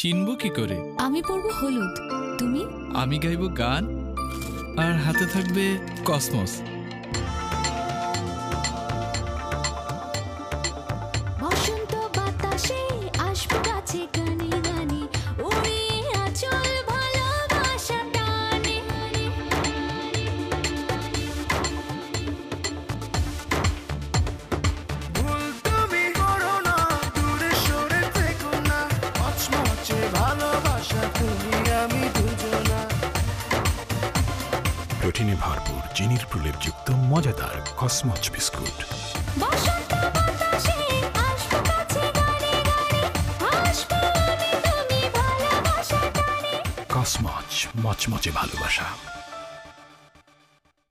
चिनबो की करे? आमी पोरबो हलुद, तुमी? आमी गाइबो गान और हाथे थाकबे कসমस। प्रोटीने भरपूर चिनिर प्रलेपयुक्त मजादार कस्मच बिस्कुट। কসমচ মচমচে ভালোবাসা।